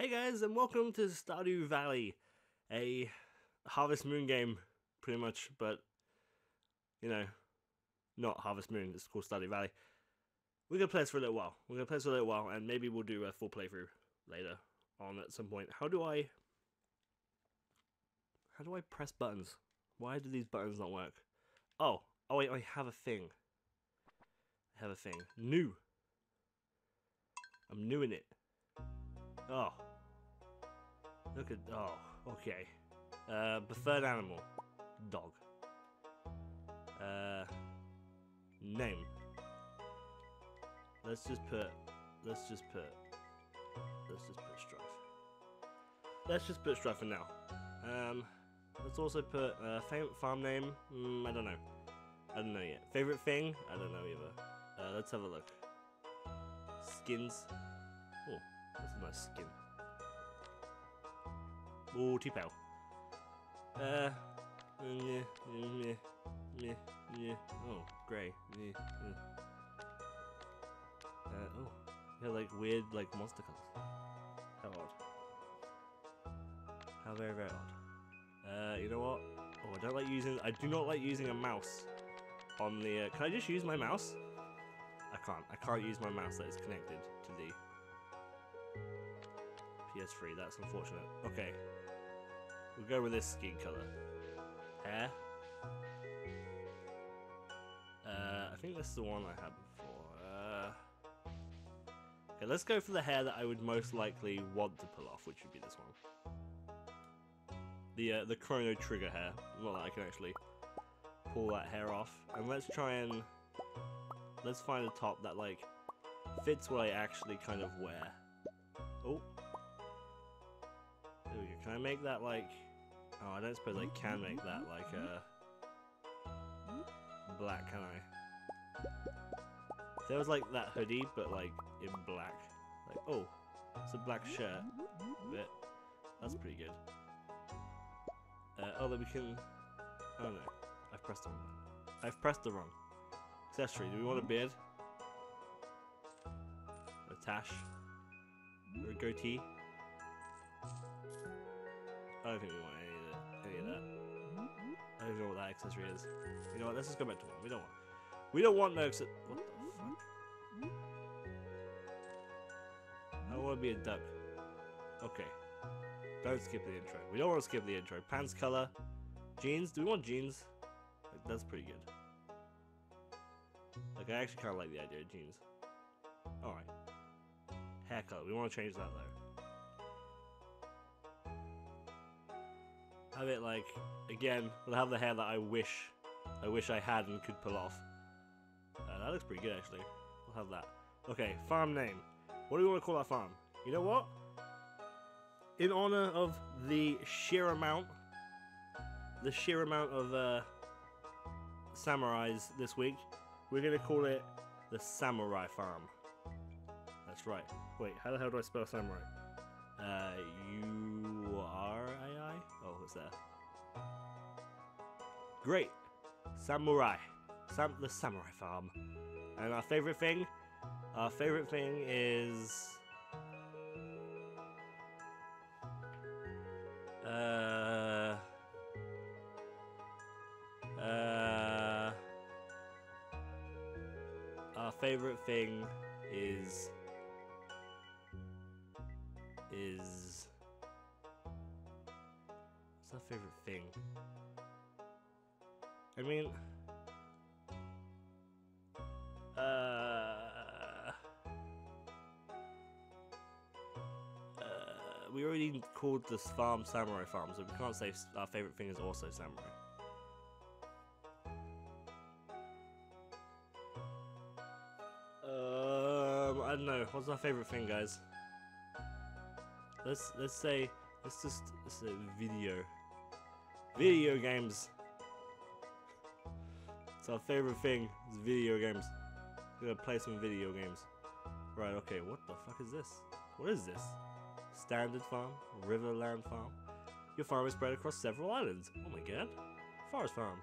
Hey guys, and welcome to Stardew Valley, a Harvest Moon game, pretty much, but, you know, not Harvest Moon, it's called Stardew Valley. We're going to play this for a little while, and maybe we'll do a full playthrough later on at some point. How do I press buttons? Why do these buttons not work? Oh wait, I have a thing. New. I'm new in it. Oh. Look at, okay. Preferred animal. Dog. Name. Let's just put Strife. Let's just put Strife for now. Let's also put, farm name. I don't know. I don't know yet. Favorite thing? I don't know either. Let's have a look. Skins. Oh, that's a nice skin. Oh, too pale. Oh, grey. Oh, they're like weird, like monster colours. How odd. How very, very odd. You know what? Oh, I do not like using a mouse on the. Can I just use my mouse? I can't use my mouse that is connected to the PS3. That's unfortunate. Okay, we'll go with this skin color. Hair. I think this is the one I had before. Okay, let's go for the hair that I would most likely want to pull off, which would be this one. The Chrono Trigger hair. Not that I can actually pull that hair off. And let's try and let's find a top that like fits what I actually kind of wear. Oh. There we go. Can I make that like... Oh, I don't suppose I can make that like a... black, can I? There was like that hoodie, but like in black. Like, oh, it's a black shirt. Bit. That's pretty good. Oh, then we can... Oh no. I've pressed the wrong. Accessory. Do we want a beard? A tash? Or a goatee? I don't think we want any of that. I don't know what that accessory is. You know what? Let's just go back to one. We don't want no accessory. What the fuck? I want to be a duck. Okay. Don't skip the intro. We don't want to skip the intro. Pants color. Jeans. Do we want jeans? Like, that's pretty good. Like, I actually kind of like the idea of jeans. Alright. Hair color. We want to change that, though. Have it, like... Again, we'll have the hair that I wish I had and could pull off. That looks pretty good, actually. We'll have that. Okay, farm name. What do we want to call our farm? You know what? In honor of the sheer amount of samurais this week, we're going to call it the Samurai Farm. That's right. Wait, how the hell do I spell samurai? U-R-A-I? Oh, what's that? Great. Samurai. The Samurai Farm. And our favourite thing? Our favourite thing is... our favorite thing is what's our favorite thing? I mean, we already called this farm Samurai Farm, so we can't say our favourite thing is also Samurai. I don't know. What's our favourite thing, guys? Let's say video. Video games. It's our favourite thing. It's video games. We're gonna play some video games. Right. Okay. What the fuck is this? What is this? Standard farm, Riverland farm. Your farm is spread across several islands. Oh my god. Forest farm.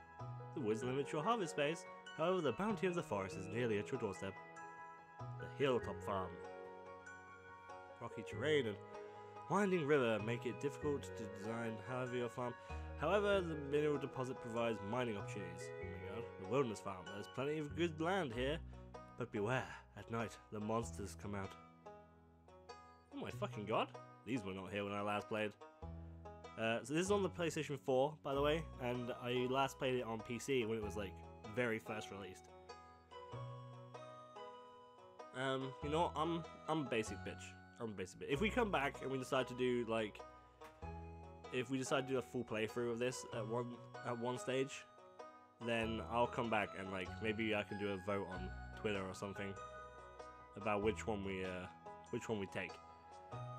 The woods limit your harvest space. However, the bounty of the forest is nearly at your doorstep. The hilltop farm. Rocky terrain and winding river make it difficult to design however your farm. However, the mineral deposit provides mining opportunities. Oh my god, the wilderness farm. There's plenty of good land here, but beware, at night the monsters come out. Oh my fucking god, these were not here when I last played. So this is on the PlayStation 4, by the way, and I last played it on PC when it was like very first released. You know what? I'm a basic bitch. I'm a basic bitch. If we come back and we decide to do like, if we decide to do a full playthrough of this at one stage, then I'll come back and like maybe I can do a vote on Twitter or something about which one we take.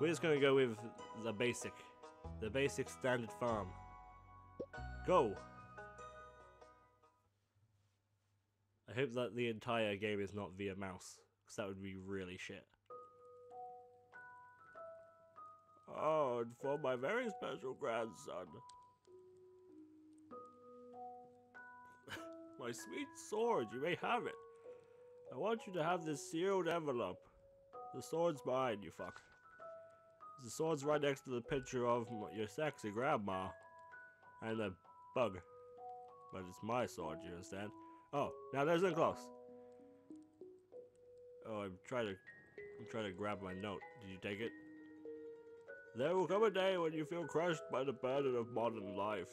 We're just gonna go with the basic standard farm. Go. I hope that the entire game is not via mouse, because that would be really shit. Oh, and for my very special grandson. My sweet sword, you may have it. I want you to have this sealed envelope. The sword's mine, you fuck. The sword's right next to the picture of your sexy grandma. And a bug. But it's my sword, you understand? Oh, now there's one close. Oh, I'm trying to grab my note. Did you take it? There will come a day when you feel crushed by the burden of modern life.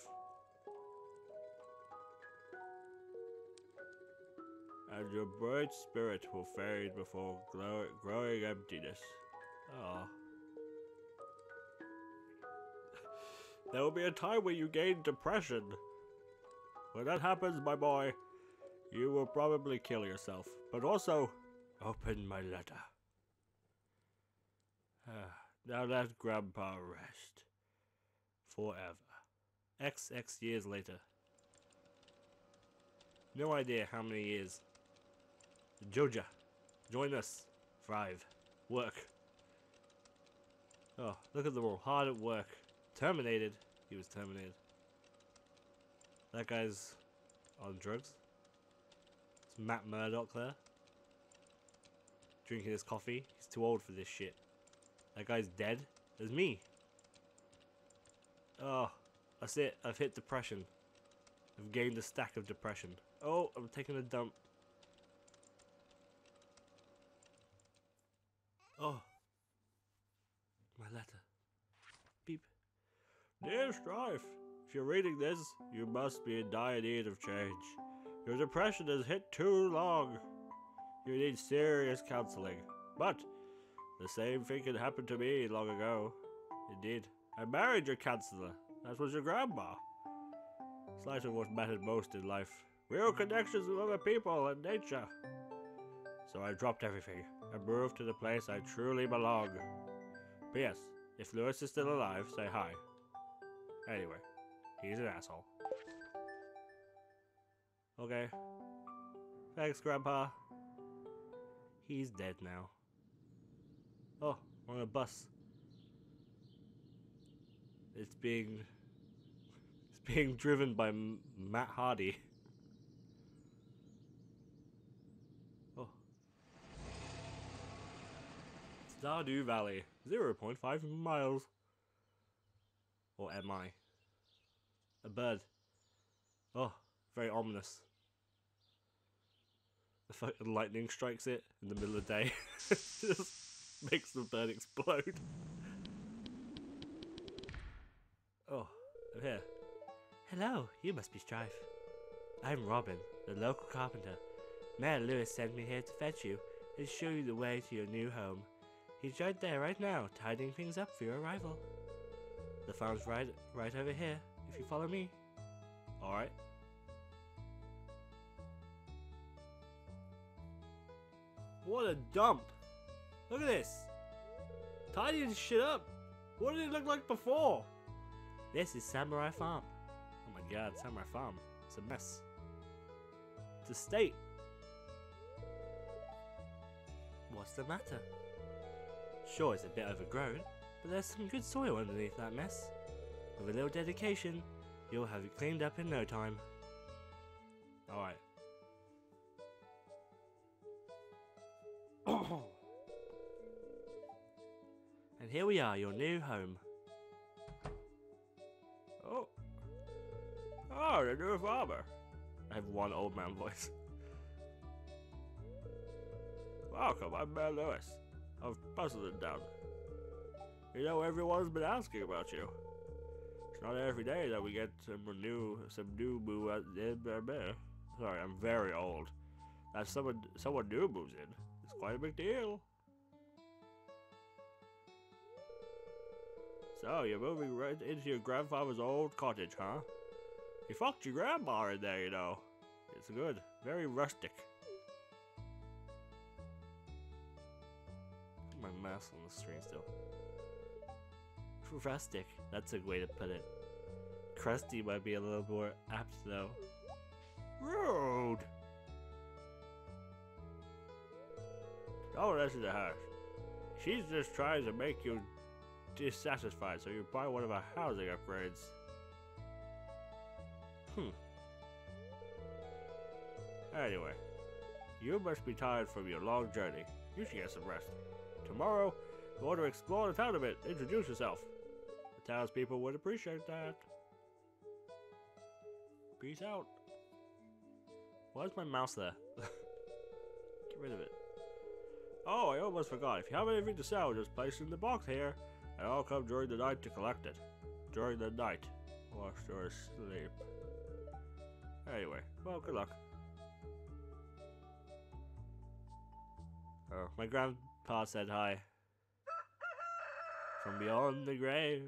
And your bright spirit will fade before growing emptiness. Ah. Oh. There will be a time when you gain depression. When that happens, my boy, you will probably kill yourself. But also, open my letter. Now let Grandpa rest. Forever. XX years later. No idea how many years. Joja, join us. Thrive. Work. Oh, look at them all. Hard at work. Terminated. He was terminated. That guy's on drugs. It's Matt Murdock there. Drinking his coffee. He's too old for this shit. That guy's dead. There's me. Oh, that's it. I've hit depression. I've gained a stack of depression. Oh, I'm taking a dump. Oh. My letter. Beep. Dear Strife, if you're reading this, you must be in dire need of change. Your depression has hit too long. You need serious counseling. But, the same thing had happened to me long ago. Indeed, I married your counselor. That was your grandma. Slight of what mattered most in life. Real connections with other people and nature. So I dropped everything and moved to the place I truly belong. P.S. If Lewis is still alive, say hi. Anyway, he's an asshole. Okay. Thanks, Grandpa. He's dead now. Oh, on a bus. It's being driven by Matt Hardy. Oh. Stardew Valley, 0.5 miles. Or am I? A bird. Oh, very ominous. The fucking lightning strikes it in the middle of the day. Just makes the bird explode. Oh, I'm here. Hello, you must be Strife. I'm Robin, the local carpenter. Mayor Lewis sent me here to fetch you and show you the way to your new home. He's right there right now, tidying things up for your arrival. The farm's right over here, if you follow me. Alright. What a dump! Look at this! Tidying shit up! What did it look like before? This is Samurai Farm. Oh my god, Samurai Farm. It's a mess. It's a state. What's the matter? Sure, it's a bit overgrown. But there's some good soil underneath that mess. With a little dedication, you'll have it cleaned up in no time. Alright. And here we are, your new home. Oh. Oh, the new farmer. I have one old man voice. Welcome, I'm Mayor Lewis of Puzzledown. You know, everyone's been asking about you. It's not every day that we get some new boo at the... Sorry, I'm very old. That someone new moves in. It's quite a big deal. So, you're moving right into your grandfather's old cottage, huh? You fucked your grandma in there, you know. It's good. Very rustic. Put my mask on the screen still. Rustic. That's a way to put it. Crusty might be a little more apt, though. Rude! Don't listen to her. She's just trying to make you dissatisfied, so you buy one of our housing upgrades. Anyway, you must be tired from your long journey. You should get some rest. Tomorrow, you want to explore the town a bit. Introduce yourself. The townspeople would appreciate that. Peace out. Why is my mouse there? Get rid of it. Oh, I almost forgot. If you have anything to sell, just place it in the box here, and I'll come during the night to collect it. During the night, whilst you're asleep. Anyway, well, good luck. Oh, my grandpa said hi. From beyond the grave.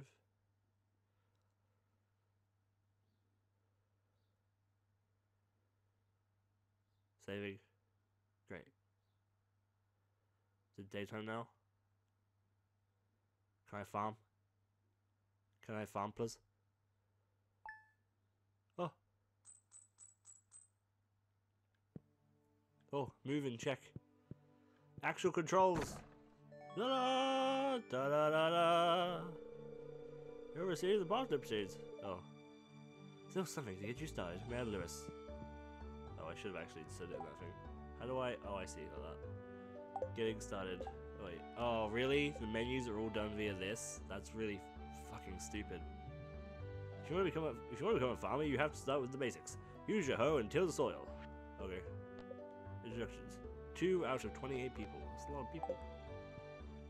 Saving. Great. Is it daytime now? Can I farm? Can I farm, please? Oh. Oh, move and check. Actual controls. Da da da da da. You received the bottom seeds. Oh. Still something to get you started. Mayor Lewis. Oh, I should have actually inserted that thing. How do I? Oh, I see. All that. Getting started. Wait. Oh, really? The menus are all done via this? That's really fucking stupid. If you want to become a farmer, you have to start with the basics. Use your hoe and till the soil. Okay. Instructions. 2 out of 28 people. That's a lot of people.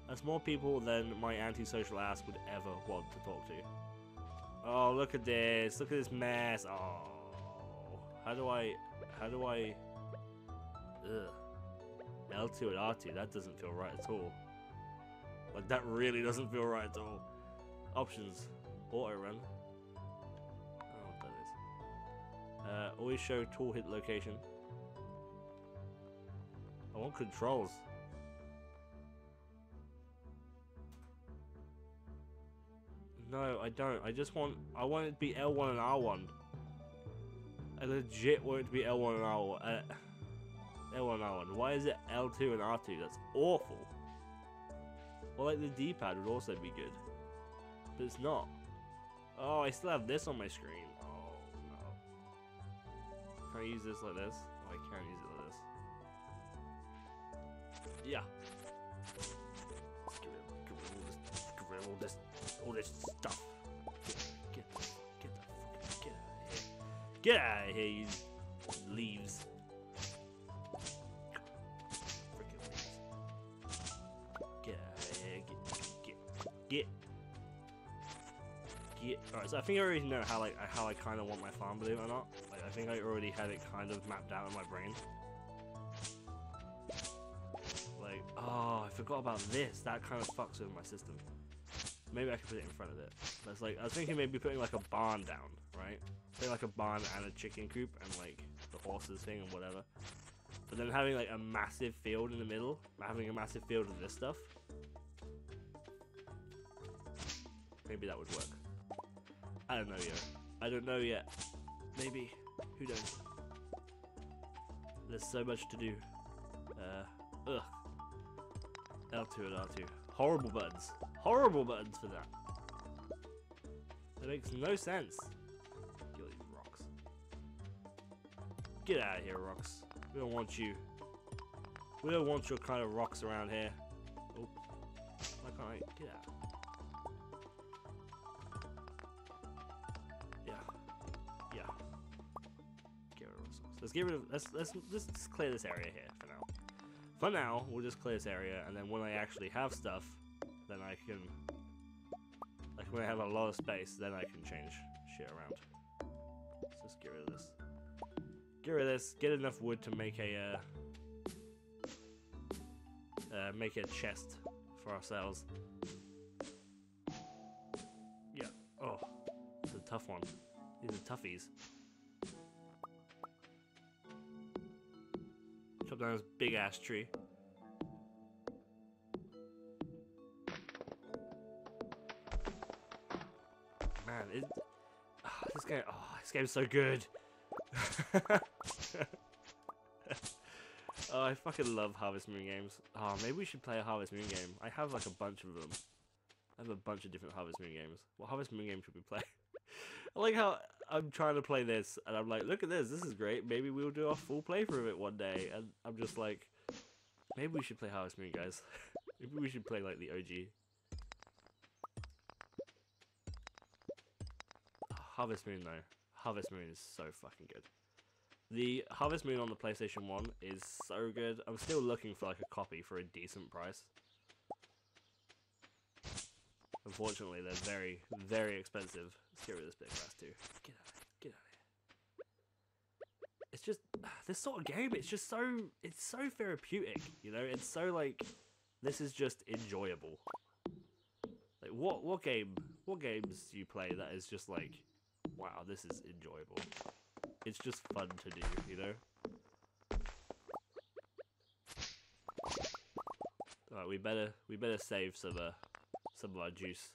That's more people than my antisocial ass would ever want to talk to. Oh, look at this. Look at this mess. Oh. How do I? Ugh. L2 and R2, that doesn't feel right at all. Like, that really doesn't feel right at all. Options. Auto run. I don't know what that is. Always show tool hit location. I want controls. No, I don't. I want it to be L1 and R1. I legit want it to be L1 and R1. L1, R1. Why is it L2 and R2? That's awful. Or like the D-pad would also be good. But it's not. Oh, I still have this on my screen. Oh, no. Can I use this like this? Oh, I can't use it like this. Yeah. Get all this stuff. Get the fuck out of here. Get out of here, you leaves. Alright, so I think I already know how I kind of want my farm, believe it or not. Like, I think I already had it kind of mapped out in my brain. Like, oh, I forgot about this. That kind of fucks with my system. Maybe I can put it in front of it. But it's like, I was thinking maybe putting like a barn down, right? Say like a barn and a chicken coop and like the horses thing and whatever. But then having like a massive field in the middle, having a massive field of this stuff. Maybe that would work. I don't know yet. Maybe. Who knows? There's so much to do. L2 and R2. Horrible buttons. Horrible buttons for that. That makes no sense. Kill these rocks. Get out of here, rocks. We don't want you. We don't want your kind of rocks around here. Oh. Why can't right, yeah. Yeah. Yeah. Get rid of resources. Let's get rid of... let's just clear this area here for now. For now, we'll just clear this area, and then when I actually have stuff, then I can... Like, when I have a lot of space, then I can change shit around. Let's just get rid of this. Get rid of this. Get enough wood to make a chest for ourselves. Yeah. Oh, it's a tough one. These are toughies. Chop down this big ass tree. Man, this game. Oh, this game's so good. Oh, I fucking love Harvest Moon games. Oh, maybe we should play a Harvest Moon game. I have like a bunch of them. I have a bunch of different Harvest Moon games. What Harvest Moon game should we play? I like how I'm trying to play this, and I'm like, look at this, this is great. Maybe we'll do our full playthrough of it one day. And I'm just like, maybe we should play Harvest Moon, guys. Maybe we should play like the OG. Oh, Harvest Moon though. Harvest Moon is so fucking good. The Harvest Moon on the PlayStation 1 is so good. I'm still looking for like a copy for a decent price. Unfortunately, they're very, very expensive. Let's get rid of this big grass too. Get out of here. Get out of here. It's just, this sort of game, it's just so, it's so therapeutic, you know? It's so like, this is just enjoyable. Like, what games do you play that is just like, wow, this is enjoyable. It's just fun to do, you know? Alright, we better save some of our juice.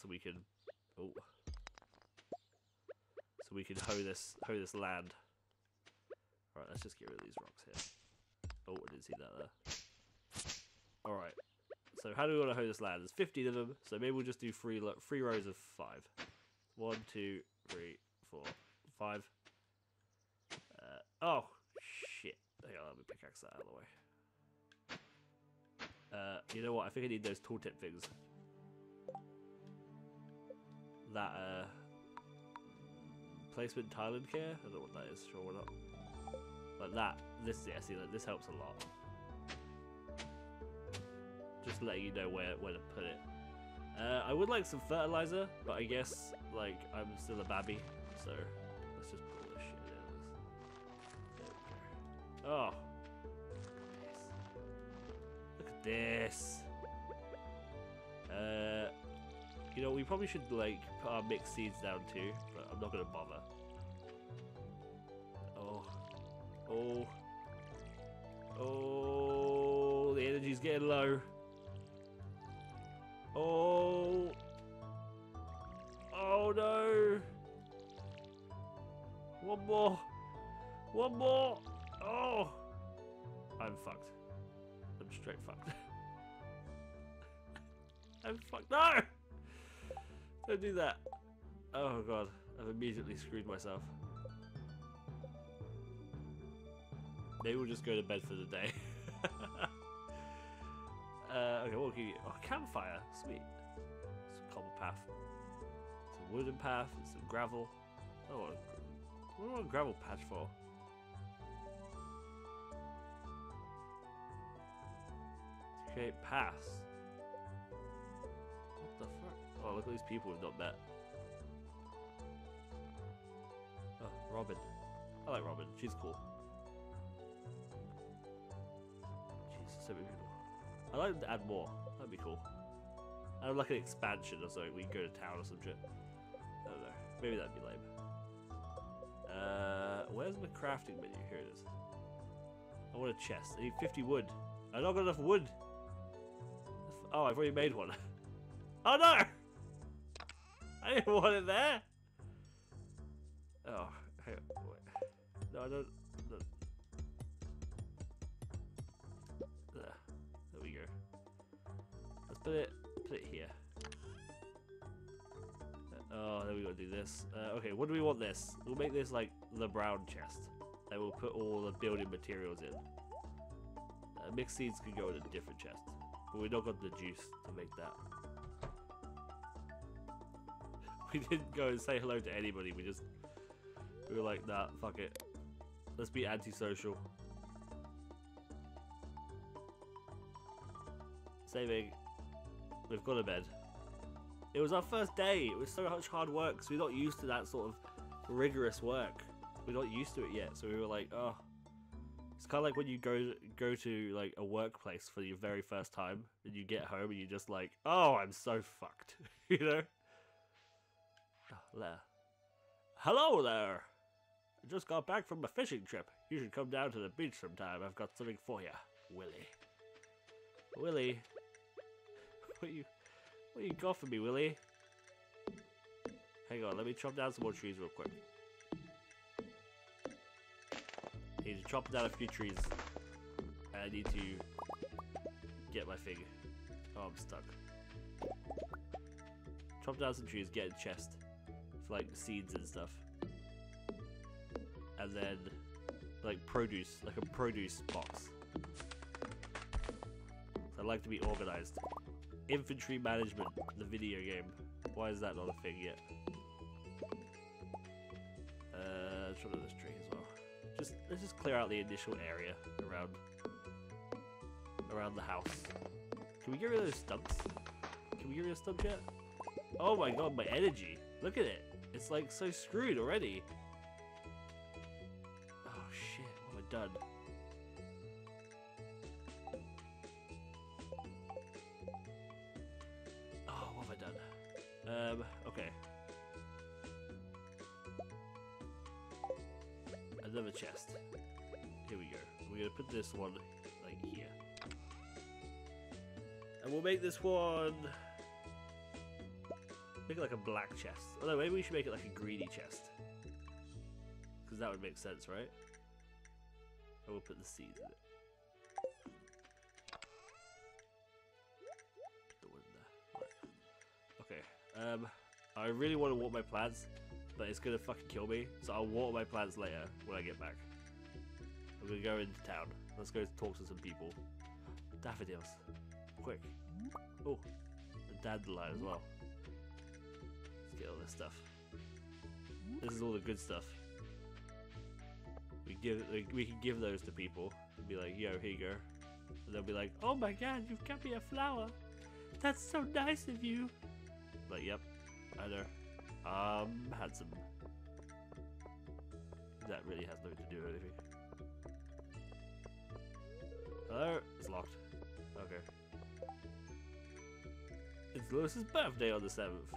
So we can hoe this land. Alright, let's just get rid of these rocks here. Oh, I didn't see that there. Alright. So how do we want to hoe this land? There's 15 of them, so maybe we'll just do three rows of 5. 1, 2, 3, 4, 5. Oh, shit. Hang on, let me pickaxe that out of the way. You know what? I think I need those tooltip things. That, placement tile and care? I don't know what that is, sure or not. Like that. This, yeah, see, like, this helps a lot. Just letting you know where to put it. I would like some fertilizer, but I guess, like, I'm still a babby, so let's just pull this shit out. Oh! Nice. Look at this! You know, we probably should, like, put our mixed seeds down too, but I'm not gonna bother. Oh. Oh. Oh, the energy's getting low. Oh! Oh no! One more! One more! Oh! I'm fucked. I'm straight fucked. I'm fucked. No! Don't do that. Oh god, I've immediately screwed myself. Maybe we'll just go to bed for the day. Okay, we'll give you a campfire. Sweet. It's a cobble path. It's a wooden path. It's some gravel. Oh, what do I want a gravel patch for? To create paths. What the fuck? Oh, look at these people we've not met. Oh, Robin. I like Robin. She's cool. She's so many people. I'd like to add more. That'd be cool. I'd like an expansion or something. We can go to town or some shit. I don't know. Maybe that'd be lame. Where's my crafting menu? Here it is. I want a chest. I need 50 wood. I don't got enough wood. Oh, I've already made one. Oh no! I didn't want it there. Oh, hang on. Wait. No, I don't. No. There. There we go. Let's put it here. Oh, then we gotta do this. Okay, what do we want this? We'll make this like the brown chest. Then we'll put all the building materials in. Mixed seeds could go in a different chest, but we don't got the juice to make that. We didn't go and say hello to anybody. We were like, nah, fuck it. Let's be antisocial. Saving. We've gone to bed. It was our first day. It was so much hard work, so we're not used to that sort of rigorous work. We're not used to it yet, so we were like, oh. It's kind of like when you go to like a workplace for your very first time, and you get home and you're just like, oh, I'm so fucked, you know? Oh, there. Hello there! I just got back from a fishing trip. You should come down to the beach sometime. I've got something for you, Willy. Willy? What you got for me, Willy? Hang on, let me chop down some more trees real quick. I need to chop down a few trees. And I need to get my thing. Oh, I'm stuck. Chop down some trees, get a chest. For, like, seeds and stuff. And then, like, produce. Like a produce box. So I like to be organized. Inventory management, the video game. Why is that not a thing yet? Shot of this tree as well. Let's just clear out the initial area around the house. Can we get rid of those stumps? Can we get rid of stumps yet? Oh my god, my energy! Look at it! It's like so screwed already! Oh shit, what have I done? Oh, what have I done? Okay. Another chest. Here we go. We're gonna put this one, like, here. And we'll make this one... Make it like a black chest. Although maybe we should make it like a greedy chest. Because that would make sense, right? And we'll put the seeds in it. Put the wood in there. Right. Okay. I really want to water my plants, but it's gonna fucking kill me. So I'll water my plants later when I get back. I'm gonna go into town. Let's go talk to some people. Daffodils. Quick. Oh, a dandelion as well. Get all this stuff. This is all the good stuff. We can give those to people and be like, yo, here you go. And they'll be like, oh my god, you've got me a flower. That's so nice of you. Like, yep, I know. I'm handsome. That really has nothing to do with anything. Hello? It's locked. Okay. It's Lewis's birthday on the 7th.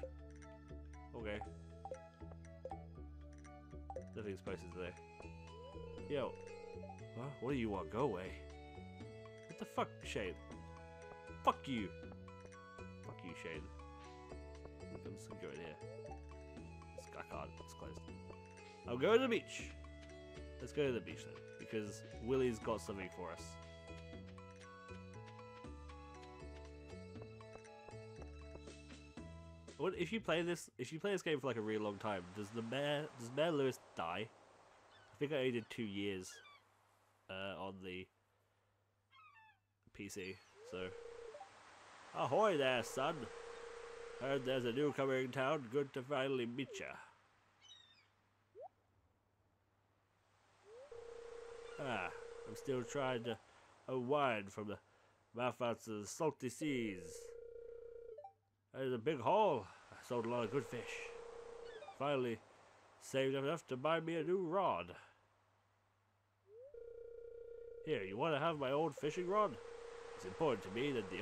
Okay. Nothing's posted today. Yo. Huh? What do you want? Go away. What the fuck, Shane? Fuck you. Fuck you, Shane. I'm just gonna go in here. I can't. It's closed. I'll go to the beach. Let's go to the beach then. Because Willy's got something for us. If you play this game for like a really long time, does Mayor Lewis die? I think I only did 2 years on the PC. So, ahoy there, son. Heard there's a newcomer in town. Good to finally meet ya. Ah, I'm still trying to unwind from the mouthouts of the salty seas. That is a big haul. I sold a lot of good fish. Finally, saved up enough to buy me a new rod. Here, you want to have my old fishing rod? It's important to me that the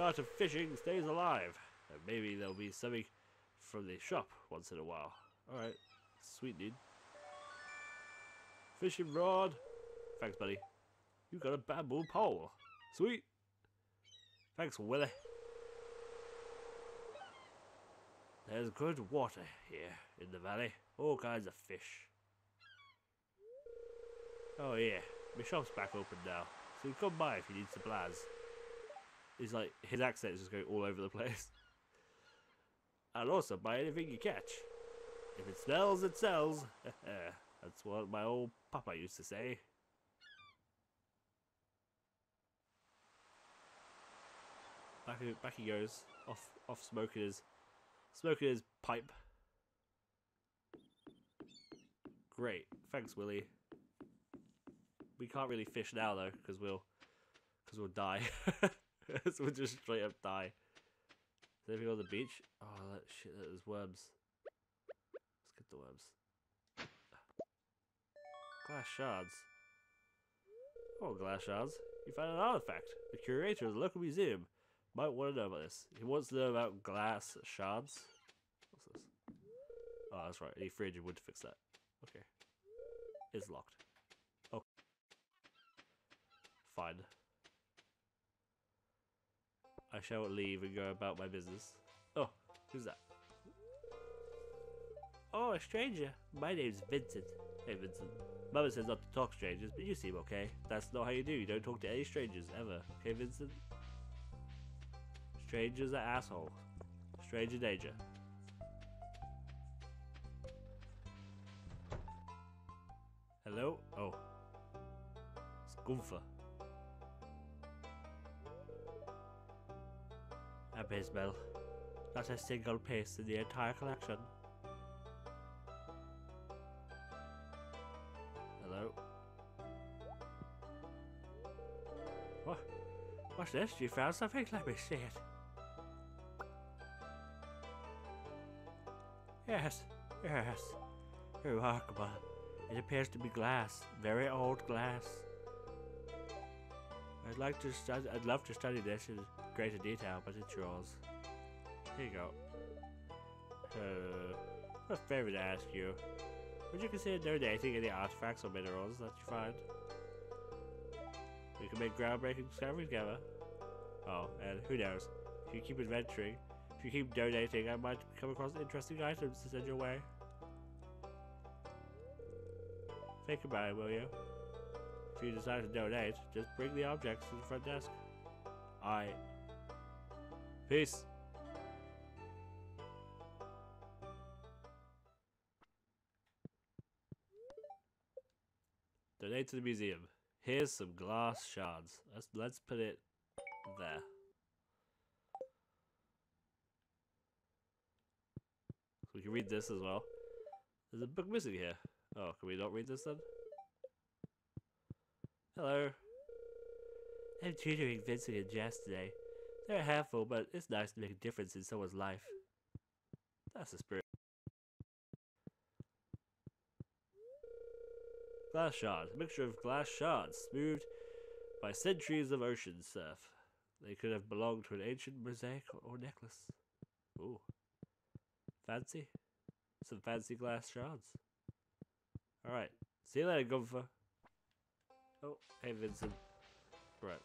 art of fishing stays alive. And maybe there'll be something from the shop once in a while. Alright, sweet dude. Fishing rod. Thanks, buddy. You got a bamboo pole. Sweet. Thanks, Willy. There's good water here in the valley. All kinds of fish. Oh yeah, my shop's back open now. So you come by if you need supplies. He's like, his accent is just going all over the place. I'll also buy anything you catch. If it smells, it sells. That's what my old papa used to say. Back he goes. Off smoking his pipe. Great. Thanks, Willy. We can't really fish now though, because we'll die. So we'll just straight up die. Is there anything on the beach? Oh that shit, there's worms. Let's get the worms. Glass shards. Oh, glass shards. You found an artifact. The curator of the local museum might want to know about this. He wants to know about glass shards. What's this? Oh, that's right. I need 300 wood to fix that. Okay. It's locked. Oh. Fine. I shall leave and go about my business. Oh, who's that? Oh, a stranger. My name's Vincent. Hey, Vincent. Mama says not to talk strangers, but you seem okay. That's not how you do. You don't talk to any strangers, ever. Okay, Vincent? Strangers are assholes. Stranger danger. Hello? Oh. It's Gunther. A baseball. Not a single piece in the entire collection. What's this? You found something? Let me see it. Yes, yes. Remarkable. It appears to be glass. Very old glass. I'd love to study this in greater detail, but it's yours. Here you go. What a favor to ask you. Would you consider donating any artifacts or minerals that you find? We can make groundbreaking discoveries together. Oh, and who knows? If you keep adventuring, if you keep donating, I might come across interesting items to send your way. Think about it, will you? If you decide to donate, just bring the objects to the front desk. Alright. Peace! Donate to the museum. Here's some glass shards. Let's put it there. So we can read this as well. There's a book missing here. Oh, can we not read this then? Hello. I'm tutoring Vincent and Jess today. They're a handful, but it's nice to make a difference in someone's life. That's the spirit. Glass shards. A mixture of glass shards, smoothed by centuries of ocean surf. They could have belonged to an ancient mosaic or necklace. Ooh. Fancy. Some fancy glass shards. Alright. See you later, Gunther. Oh, hey, Vincent. Right.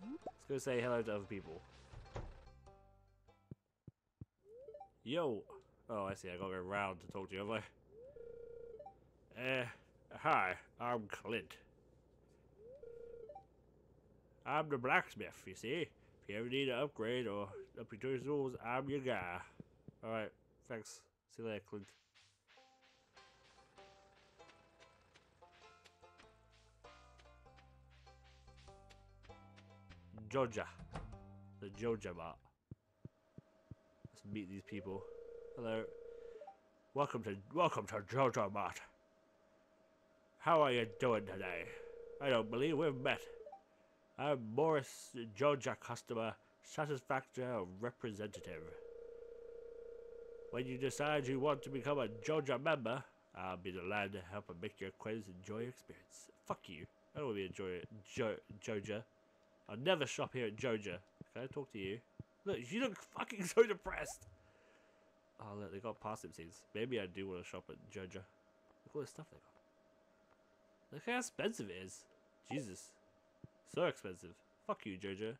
Let's go say hello to other people. Yo! Oh, I see. I gotta go round to talk to you, have I? Hi, I'm Clint. I'm the blacksmith, you see. If you ever need an upgrade or up your tools, I'm your guy. Alright, thanks. See you later, Clint. Joja. The Joja Mart. Let's meet these people. Hello. Welcome to Joja Mart. How are you doing today? I don't believe we've met. I'm Morris, Joja customer satisfaction representative. When you decide you want to become a Joja member, I'll be delighted to help and make your acquaintance enjoy your experience. Fuck you. I don't want to be enjoying Joja. I'll never shop here at Joja. Can I talk to you? Look, you look fucking so depressed. Oh look, they got parsnip seeds. Maybe I do want to shop at Joja. Look all the stuff they got. Look how expensive it is. Jesus. So expensive. Fuck you, Joja.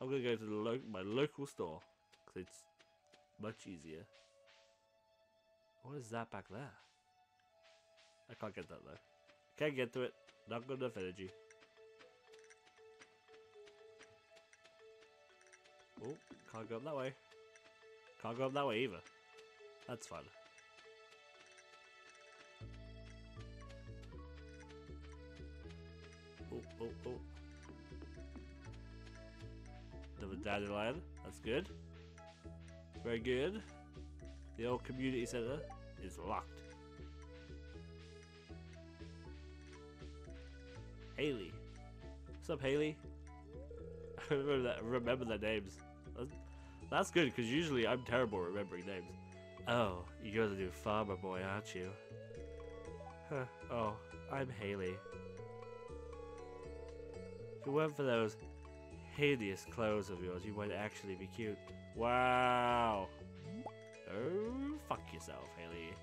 I'm gonna go to the my local store. Because it's much easier. What is that back there? I can't get that though. Can't get to it. Not got enough energy. Oh, can't go up that way. Can't go up that way either. That's fun. the dandelion. That's good. Very good. The old community centre is locked. Haley. What's up, Haley? I remember their names. That's good, because usually I'm terrible at remembering names. Oh, you're the new farmer boy, aren't you? Huh. Oh, I'm Haley. If it weren't for those hideous clothes of yours, you might actually be cute. Wow! Oh, fuck yourself, Haley.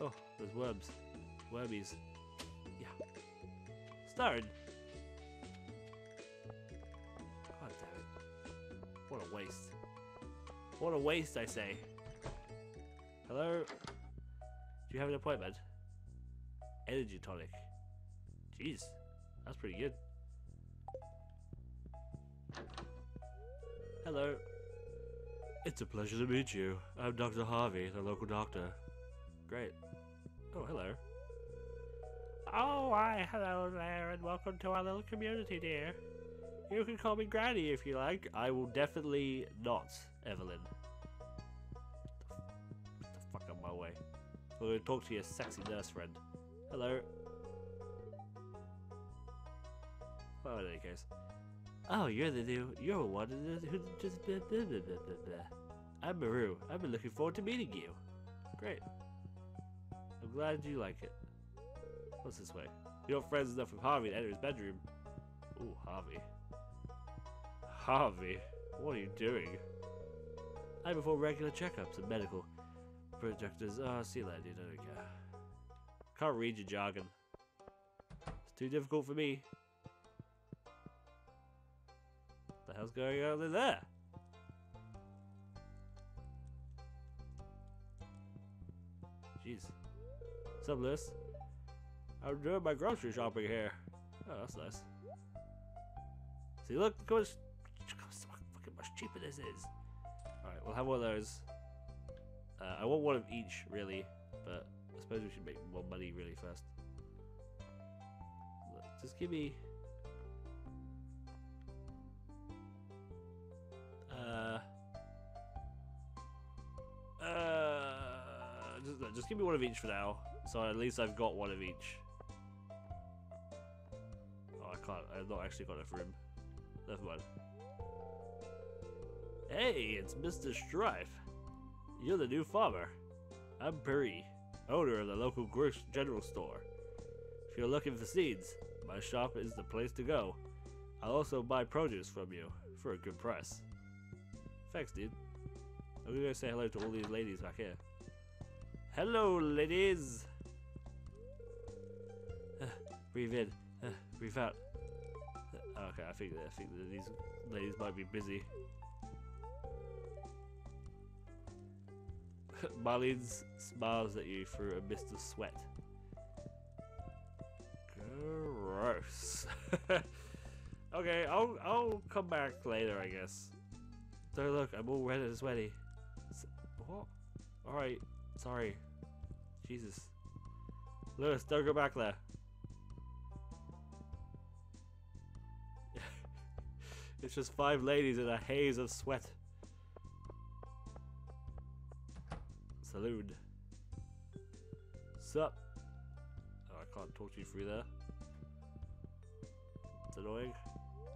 Oh, there's worms. Wormies. Yeah. Started! God damn it. What a waste. What a waste, I say. Hello? Do you have an appointment? Energy tonic. Jeez, that's pretty good. Hello. It's a pleasure to meet you. I'm Dr. Harvey, the local doctor. Great. Oh, hello. Oh, why, hello there, and welcome to our little community, dear. You can call me Granny if you like. I will definitely not, Evelyn. Get the fuck out of my way. I'm going to talk to your sexy nurse friend. Hello. Well, in any case. Oh, you're the one who just... Blah, blah, blah, blah, blah. I'm Maru. I've been looking forward to meeting you. Great. I'm glad you like it. What's this way? Your friend's enough with Harvey to enter his bedroom. Ooh, Harvey. Harvey, what are you doing? I perform regular checkups and medical projectors. Oh, see you later, dude. I don't care. Can't read your jargon. It's too difficult for me. What the hell's going on in there? Jeez. What's up, Liz? I'm doing my grocery shopping here. Oh, that's nice. See, look how much cheaper this is. Alright, we'll have one of those. I want one of each, really, but I suppose we should make more money really first. Look, just give me... just give me one of each for now, so at least I've got one of each. Oh, I can't. I've not actually got enough room. Never mind. Hey, it's Mr. Strife. You're the new farmer. I'm Peri, owner of the local general store. If you're looking for seeds, my shop is the place to go. I'll also buy produce from you for a good price. Thanks, dude. I'm gonna go say hello to all these ladies back here. Hello, ladies! Breathe in, breathe out. Okay, I think that these ladies might be busy. Marlene smiles at you through a mist of sweat. Gross. Okay, I'll come back later, I guess. So look, I'm all red and sweaty. What? Alright, sorry. Jesus. Lewis, don't go back there. It's just 5 ladies in a haze of sweat. Saloon. Sup? Oh, I can't talk to you through there. It's annoying.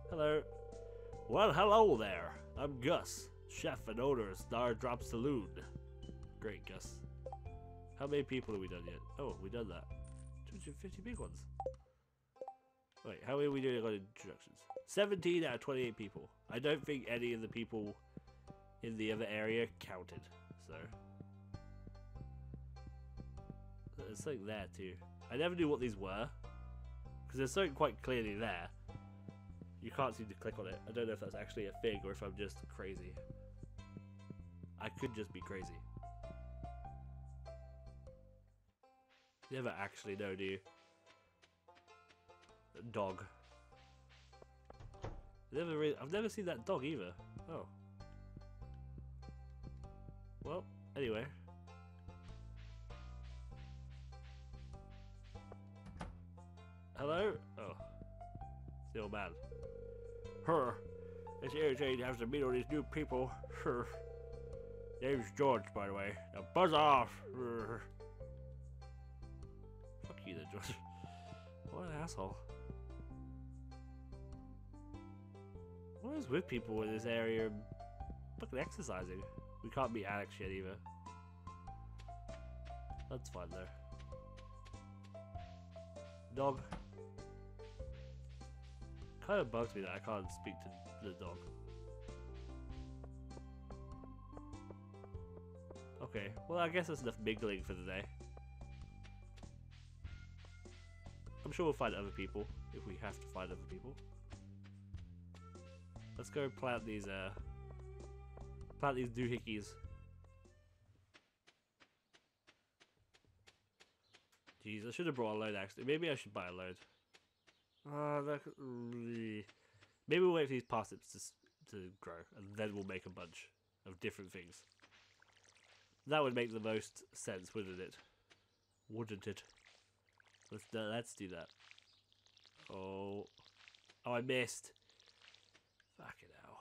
Hello. Well, hello there. I'm Gus, chef and owner of Stardrop Saloon. Great, Gus. How many people have we done yet? Oh, we done that. 250 big ones. Wait, how many are we doing on introductions? 17 out of 28 people. I don't think any of the people in the other area counted, so. There's something there too. I never knew what these were, because there's something quite clearly there. You can't seem to click on it. I don't know if that's actually a thing or if I'm just crazy. I could just be crazy. You never actually know, do you? Dog. I've never seen that dog either. Oh. Well, anyway. Hello? Oh. the old man. It's irritating having to meet all these new people. Name's George, by the way. Now buzz off! Fuck you, then, George. What an asshole. What is with people in this area fucking exercising? We can't be Alex yet either. That's fine though. Dog. Kind of bugs me that I can't speak to the dog. Okay, well I guess that's enough mingling for the day. I'm sure we'll find other people, if we have to find other people. Let's go plant these doohickeys. Jeez, I should have brought a load actually. Maybe I should buy a load. Maybe we'll wait for these parsnips to grow, and then we'll make a bunch of different things. That would make the most sense, wouldn't it? Wouldn't it? Let's do that. Oh. Oh, I missed. Fucking hell.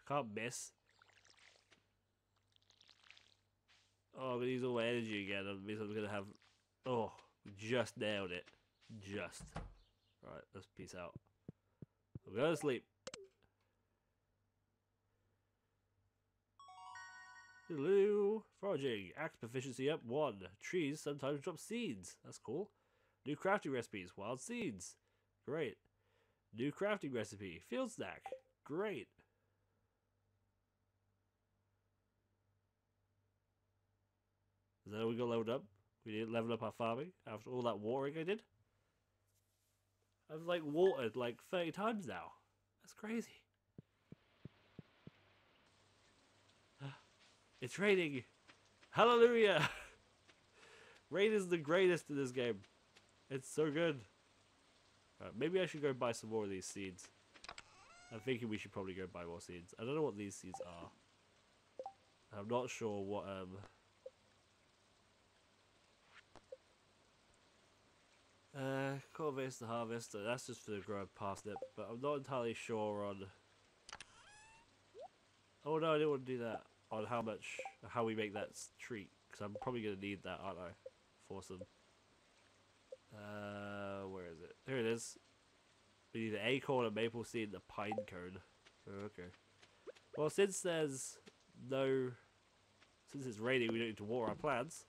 I can't miss. Oh, I'm going to use all my energy again. I'm going to have... Oh, just nailed it. Just. Alright, let's peace out. I'm going to sleep. Hello. Foraging. Axe proficiency up 1. Trees sometimes drop seeds. That's cool. New crafting recipes. Wild seeds. Great. New crafting recipe. Field snack. Great. Is that how we got leveled up? We didn't level up our farming after all that watering I did? I've like watered like 30 times now. That's crazy. It's raining! Hallelujah! Rain is the greatest in this game. It's so good. Right, maybe I should go buy some more of these seeds. I'm thinking we should probably go buy more seeds. I don't know what these seeds are. I'm not sure what... cultivates the harvest. So that's just for the growing parsnip. But I'm not entirely sure on... Oh no, I didn't want to do that. On how much, how we make that treat, because I'm probably gonna need that, aren't I? For some. Where is it? Here it is. We need an acorn, a maple seed, and a pine cone. Okay. Well, since there's no, since it's raining, we don't need to water our plants.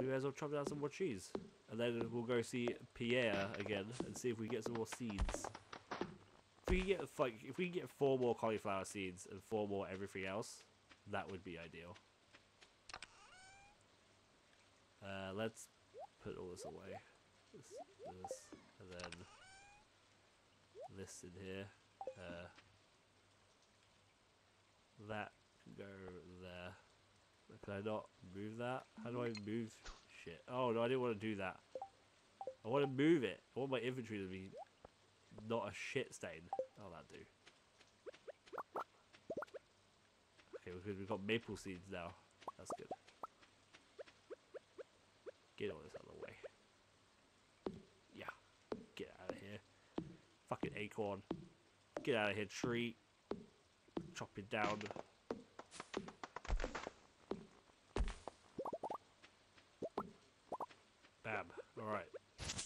We may as well chop down some more trees, and then we'll go see Pierre again and see if we get some more seeds. If we can get like, if we can get 4 more cauliflower seeds and 4 more everything else, that would be ideal. Let's put all this away. This, and then this in here. That can go there. Can I not move that? How do I move shit? Oh no, I didn't want to do that. I want to move it. I want my inventory to be. Not a shit stain. Oh, that do. Okay, we've got maple seeds now. That's good. Get all this out of the way. Yeah. Get out of here. Fucking acorn. Get out of here, tree. Chop it down. Bam. Alright.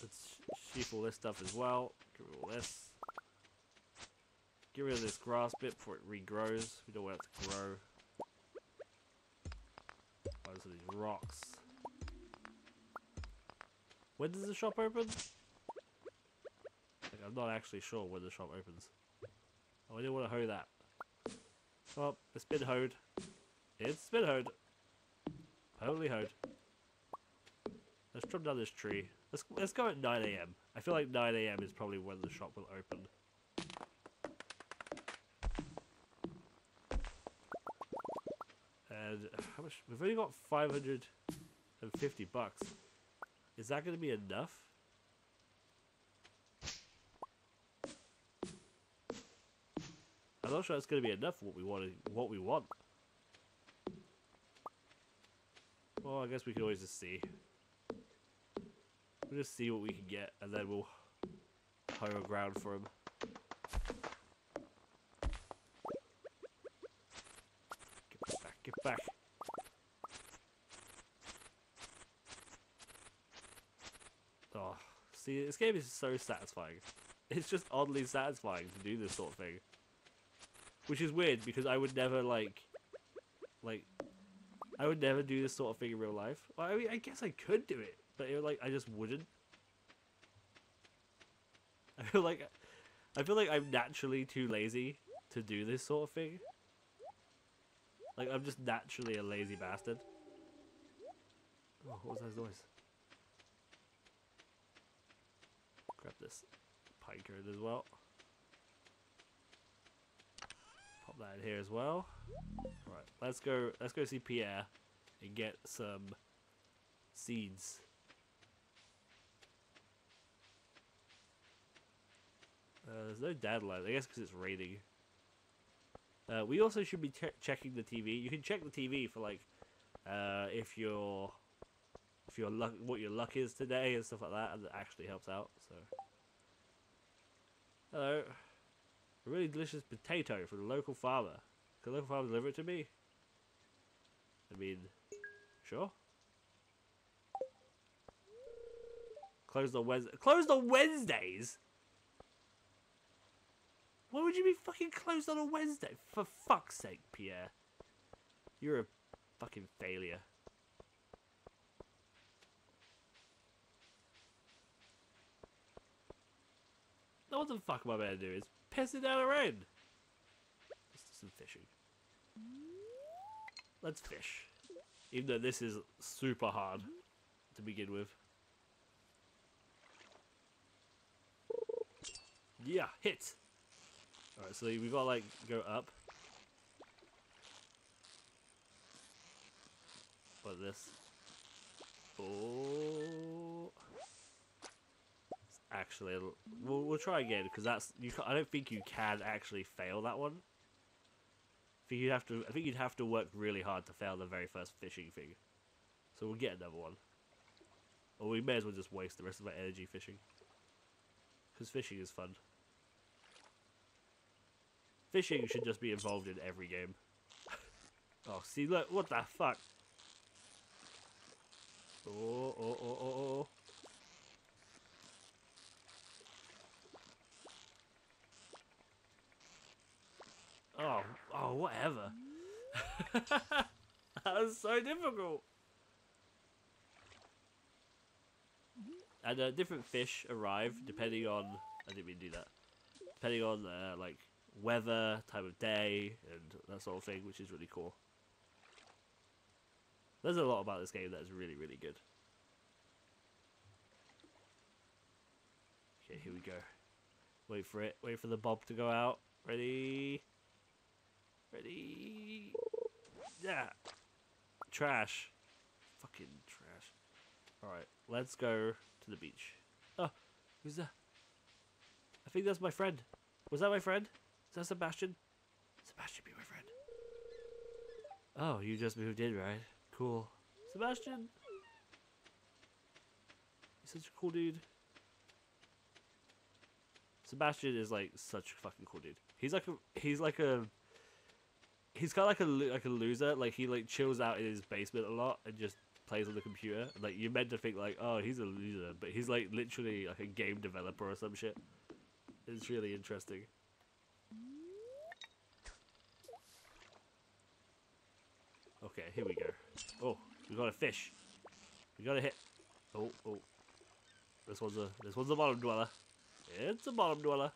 Let's sheep all this stuff as well. Get rid of all this. Get rid of this grass bit before it regrows. We don't want it to grow. Oh, these are these rocks. When does the shop open? Like, I'm not actually sure when the shop opens. Oh, I didn't want to hoe that. Oh, it's been hoed. It's been hoed. Totally hoed. Let's trim down this tree. Let's go at 9 AM. I feel like 9 AM is probably when the shop will open. And how much? We've only got $550. Is that going to be enough? I'm not sure it's going to be enough for what we want. Well, I guess we can always just see. We'll just see what we can get, and then we'll higher ground for him. Get back, get back. Oh, see, this game is so satisfying. It's just oddly satisfying to do this sort of thing. Which is weird, because I would never, like, I would never do this sort of thing in real life. Well, I mean, I guess I could do it, but it, like, I just wouldn't. I feel like I'm naturally too lazy to do this sort of thing. Like, I'm just naturally a lazy bastard. Oh, what was that noise? Grab this pine cone as well. Pop that in here as well. Right, let's go see Pierre and get some seeds. There's no deadline, I guess, because it's raining. We also should be checking the TV. You can check the TV for, like, if your luck, what your luck is today and stuff like that, and it actually helps out. So, hello, a really delicious potato from the local farmer. Can the local farmer deliver it to me? I mean, sure. Closed on Wednesday. Closed on Wednesdays. Why would you be fucking closed on a Wednesday? For fuck's sake, Pierre. You're a fucking failure. Now what the fuck am I about to do? It's pissing down the rain. Let's do some fishing. Let's fish. Even though this is super hard to begin with. Yeah, hit! Alright, so we've got to, like, go up. Like this. Oh. It's actually, we'll try again, because that's, I don't think you can actually fail that one. I think you'd have to work really hard to fail the very first fishing thing. So we'll get another one. Or we may as well just waste the rest of our energy fishing. Because fishing is fun. Fishing should just be involved in every game. Oh, see, look, what the fuck? Oh, oh, oh, oh, oh. Oh, oh, whatever. That was so difficult. And different fish arrive depending on... I didn't mean to do that. Depending on, like... weather, time of day, and that sort of thing, which is really cool. There's a lot about this game that's really, really good. Okay, here we go. Wait for it. Wait for the bob to go out. Ready? Ready? Yeah. Trash. Fucking trash. Alright, let's go to the beach. Oh, who's that? I think that's my friend. Was that my friend? Is that Sebastian? Sebastian, be my friend. Oh, you just moved in, right? Cool. Sebastian! He's such a cool dude. Sebastian is, like, such a fucking cool dude. He's kind of like a loser. Like, he, like, chills out in his basement a lot and just plays on the computer. Like, you're meant to think, like, oh, he's a loser. But he's, like, literally, like, a game developer or some shit. It's really interesting. Okay, here we go. Oh, we got a fish. We got a hit. Oh, oh. This one's a bottom dweller. It's a bottom dweller.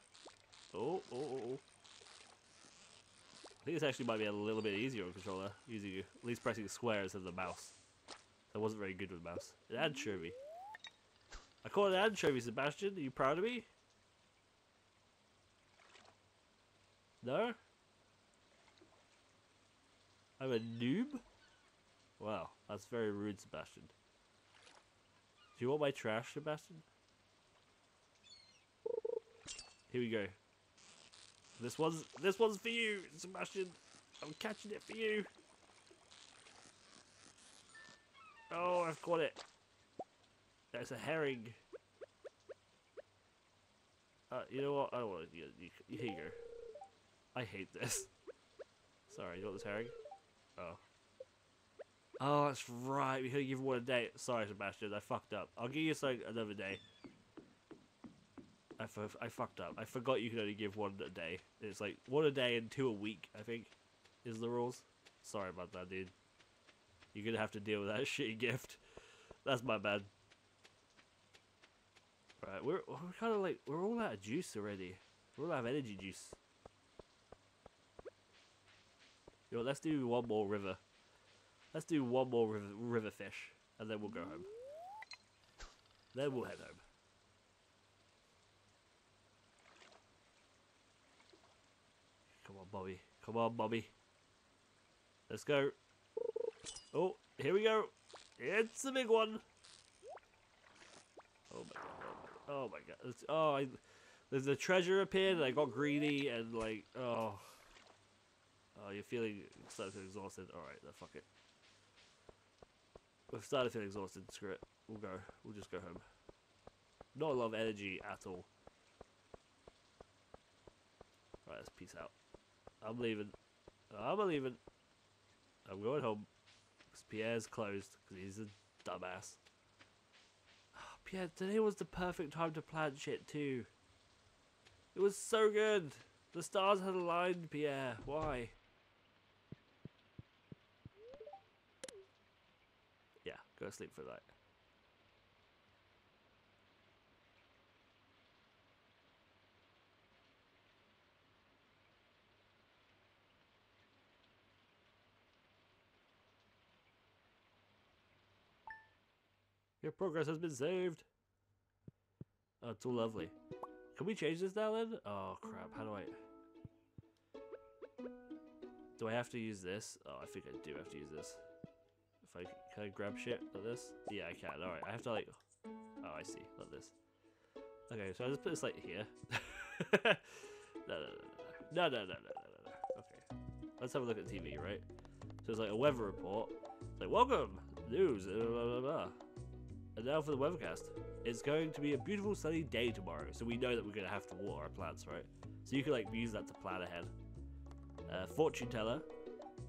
Oh, oh, oh, oh. I think this actually might be a little bit easier on controller, using at least pressing square instead of the mouse. That wasn't very good with the mouse. An anchovy. I caught an anchovy, Sebastian. Are you proud of me? No? I'm a noob? Wow, that's very rude, Sebastian. Do you want my trash, Sebastian? Here we go. This one's for you, Sebastian. I'm catching it for you. Oh, I've caught it. That's a herring. You know what? I don't want to you here. I hate this. Sorry, you want this herring? Oh. Oh, that's right. We could give one a day. Sorry, Sebastian. I fucked up. I'll give you something another day. I fucked up. I forgot you could only give one a day. It's like one a day and two a week, I think, is the rules. Sorry about that, dude. You're gonna have to deal with that shitty gift. That's my bad. Right, we're kind of like, we're all out of juice already. We're all out of energy juice. You know, let's do one more river. Let's do one more river fish, and then we'll go home. Then we'll head home. Come on, Bobby. Come on, Bobby. Let's go. Oh, here we go. It's a big one. Oh my god. Oh my god. It's, oh, there's a treasure appeared and I got greedy and like, oh. Oh, you're feeling starting to feel exhausted. Alright, then fuck it. We've started to feel exhausted. Screw it. We'll go. We'll just go home. Not a lot of energy at all. Alright, let's peace out. I'm leaving. I'm leaving. I'm going home. Because Pierre's closed. Because he's a dumbass. Oh, Pierre, today was the perfect time to plan shit too. It was so good. The stars had aligned, Pierre. Why? Yeah, go to sleep for that. Your progress has been saved. Oh, it's all lovely. Can we change this now then? Oh crap, how do I... Do I have to use this? Oh, I think I do have to use this. If I can I grab shit like this? Yeah, I can. Alright, I have to like... Oh, I see. Like this. Okay, so I'll just put this like here. No. Okay. Let's have a look at TV, right? So it's like a weather report. It's like, welcome! News! Blah, blah, blah, blah. And now for the weathercast. It's going to be a beautiful sunny day tomorrow, so we know that we're going to have to water our plants, right? So you can like use that to plan ahead. Fortune teller.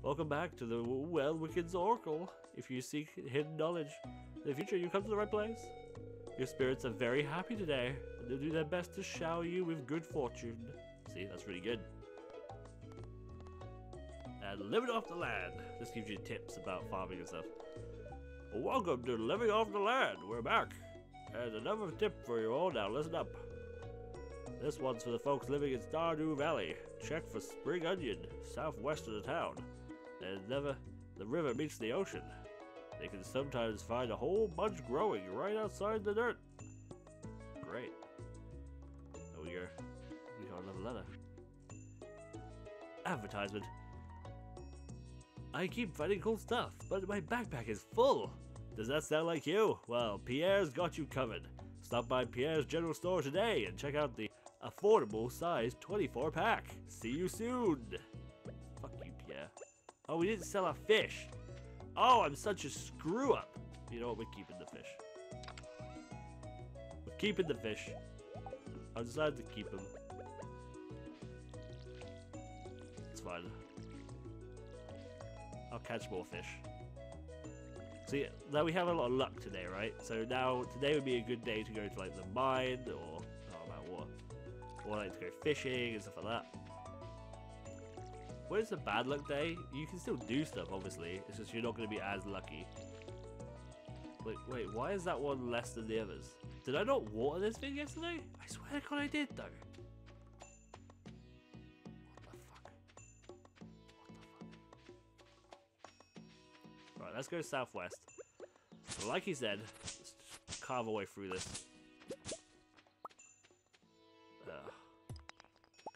Welcome back to the Wicked's Oracle. If you seek hidden knowledge in the future, you come to the right place. Your spirits are very happy today, and they'll do their best to shower you with good fortune. See, that's really good. And living off the land. This gives you tips about farming and stuff. Welcome to Living Off the Land. We're back. And another tip for you all now. Listen up. This one's for the folks living in Stardew Valley. Check for Spring Onion, southwest of the town. And never the river meets the ocean. They can sometimes find a whole bunch growing right outside the dirt. Great. There we go. We got another letter. Advertisement. I keep finding cool stuff, but my backpack is full. Does that sound like you? Well, Pierre's got you covered. Stop by Pierre's General Store today and check out the affordable size 24 pack. See you soon. Fuck you, Pierre. Oh, we didn't sell our fish. Oh, I'm such a screw up. You know what? We're keeping the fish. We're keeping the fish. I decided to keep him. It's fine. I'll catch more fish. See, now we have a lot of luck today, right? So now, today would be a good day to go to, like, the mine, or... Oh, man, what? Or, like, to go fishing and stuff like that. When it's a bad luck day, you can still do stuff, obviously. It's just you're not going to be as lucky. Wait, why is that one less than the others? Did I not water this thing yesterday? I swear to God I did, though. Let's go southwest. Like he said, let's carve our way through this.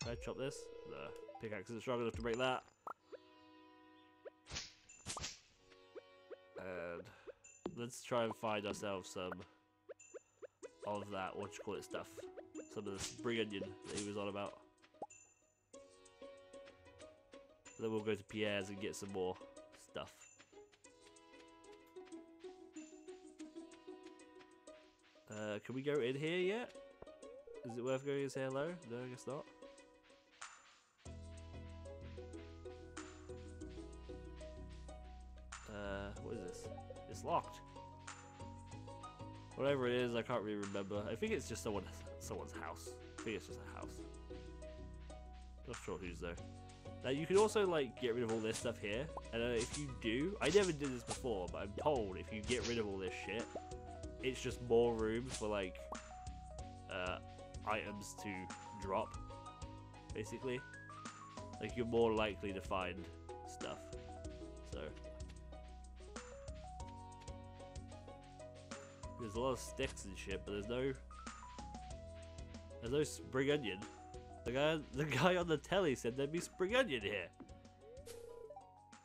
Can I chop this? The pickaxe isn't strong enough to break that. And let's try and find ourselves some of that, what you call it, stuff. Some of the spring onion that he was on about. And then we'll go to Pierre's and get some more stuff. Can we go in here yet? Is it worth going to say hello? No, I guess not. What is this? It's locked. Whatever it is, I can't really remember. I think it's just someone's house. I think it's just a house. Not sure who's though. Now you can also like get rid of all this stuff here, and if you do, I never did this before, but I'm told if you get rid of all this shit, it's just more room for like items to drop, basically. Like you're more likely to find stuff. So there's a lot of sticks and shit, but there's no spring onion. The guy on the telly said there'd be spring onion here.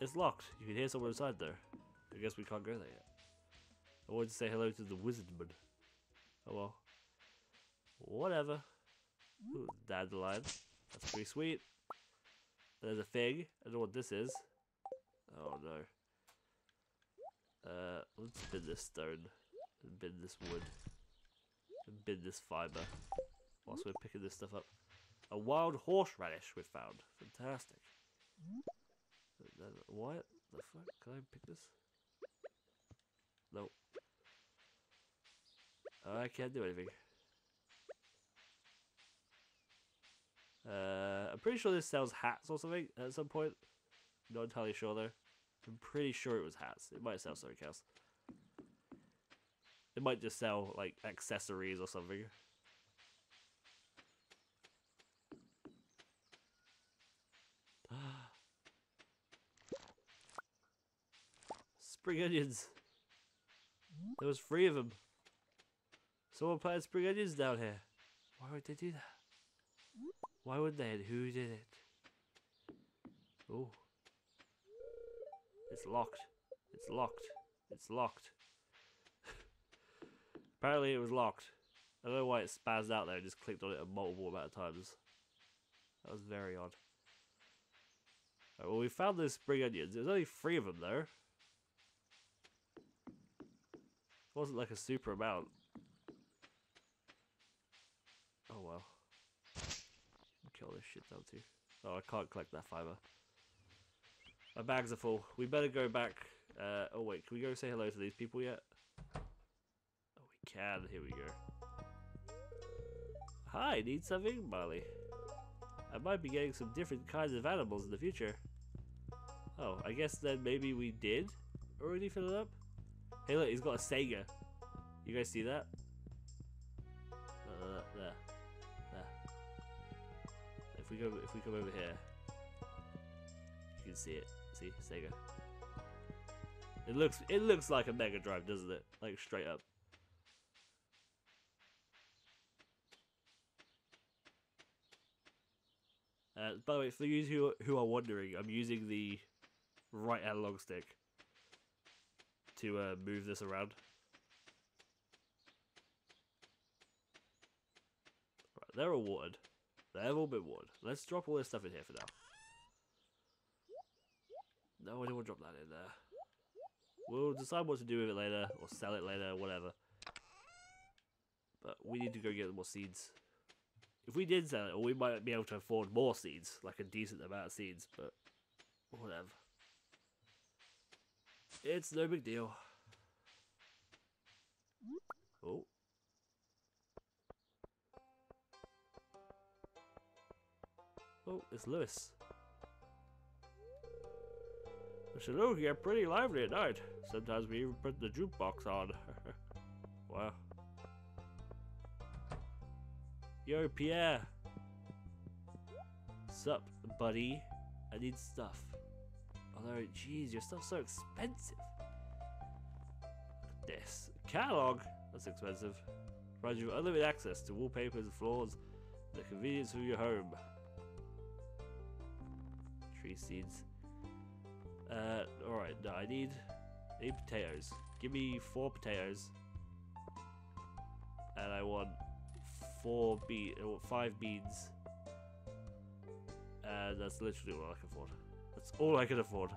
It's locked. You can hear someone inside though. I guess we can't go there yet. I wanted to say hello to the wizardman. Oh well. Whatever. Ooh, dandelion. That's pretty sweet. There's a thing. I don't know what this is. Oh no. Let's bend this stone. And bend this wood. And bend this fiber. Whilst we're picking this stuff up. A wild horseradish we found. Fantastic. What the fuck? Can I pick this? Nope. I can't do anything. I'm pretty sure this sells hats or something at some point. Not entirely sure though. I'm pretty sure it was hats. It might sell something else. It might just sell like accessories or something. Spring onions. There was 3 of them. Someone planted spring onions down here. Why would they do that? Why would they? And who did it? Oh, it's locked. It's locked. It's locked. Apparently it was locked. I don't know why it spazzed out there. I just clicked on it a multiple amount of times. That was very odd. Alright, well we found those spring onions. There's only 3 of them though. It wasn't like a super amount. Oh well. I'll kill this shit down too. Oh, I can't collect that fiber. My bags are full. We better go back. Oh wait, can we go say hello to these people yet? Oh, we can. Here we go. Hi, need something, Marley? I might be getting some different kinds of animals in the future. Oh, I guess then maybe we did already fill it up? Hey look, he's got a Sega. You guys see that? There. If we come over here, you can see it. See, Sega. It looks like a Mega Drive, doesn't it? Like straight up. By the way, for you who are wondering, I'm using the right analog stick to move this around. Right, they're all watered. They've all been watered. Let's drop all this stuff in here for now. No, I don't want to drop that in there. We'll decide what to do with it later, or sell it later, whatever. But we need to go get more seeds. If we did sell it, we might be able to afford more seeds, like a decent amount of seeds, but whatever. It's no big deal. Oh. Oh, it's Lewis. Saloons get pretty lively at night. Sometimes we even put the jukebox on. Wow. Yo, Pierre! Sup, buddy? I need stuff. Although, jeez, your stuff's so expensive. Look at this. Catalog! That's expensive. Provides you unlimited access to wallpapers, floors, and the convenience of your home. Tree seeds. Alright, no, I need potatoes. Give me 4 potatoes. And I want 5 beans, and that's literally all I can afford. That's all I can afford.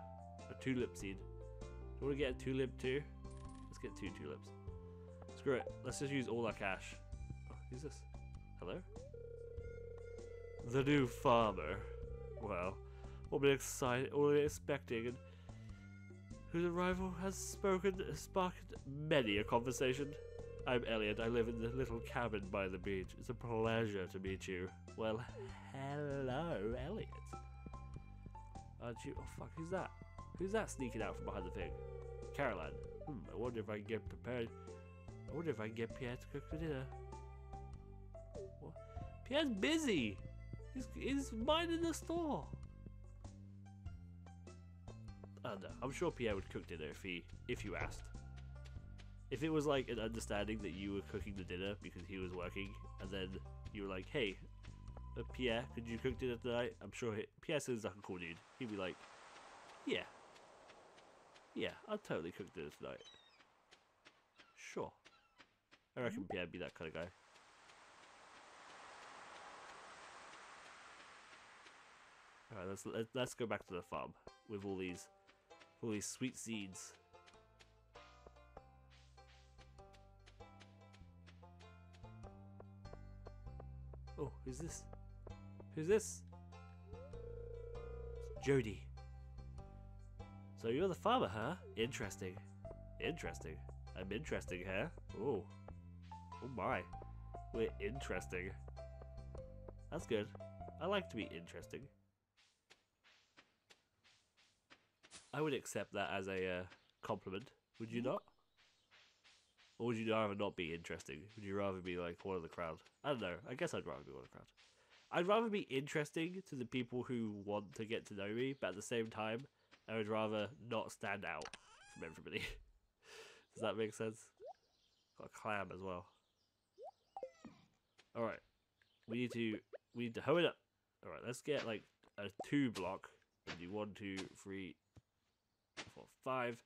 A tulip seed. Do you want to get a tulip too? Let's get 2 tulips. Screw it. Let's just use all our cash. Oh, who's this? Hello? The new farmer. Well, all been expecting, whose arrival has sparked many a conversation. I'm Elliot. I live in the little cabin by the beach. It's a pleasure to meet you. Well, hello, Elliot. Aren't you? Oh fuck! Who's that? Who's that sneaking out from behind the thing? Caroline. I wonder if I can get prepared. I wonder if I can get Pierre to cook for dinner. What? Pierre's busy. He's minding the store. I don't know. I'm sure Pierre would cook dinner if you asked. If it was like an understanding that you were cooking the dinner because he was working, and then you were like, "Hey, Pierre, could you cook dinner tonight?" I'm sure Pierre seems like a cool dude. He'd be like, "Yeah. Yeah, I'll totally cook dinner tonight. Sure." I reckon Pierre'd be that kind of guy. Alright, let's go back to the farm with all these sweet seeds. Oh, who's this? Who's this? It's Jody. So you're the farmer, huh? Interesting. Interesting. I'm interesting, huh? Oh. Oh my. We're interesting. That's good. I like to be interesting. I would accept that as a compliment. Would you not? Or would you rather not be interesting? Would you rather be like one of the crowd? I don't know. I guess I'd rather be one of the crowd. I'd rather be interesting to the people who want to get to know me, but at the same time, I would rather not stand out from everybody. Does that make sense? Got a clam as well. Alright. We need to hoe it up. Alright, let's get like a 2 block and do 1, 2, 3, 4, 5.